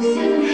Sing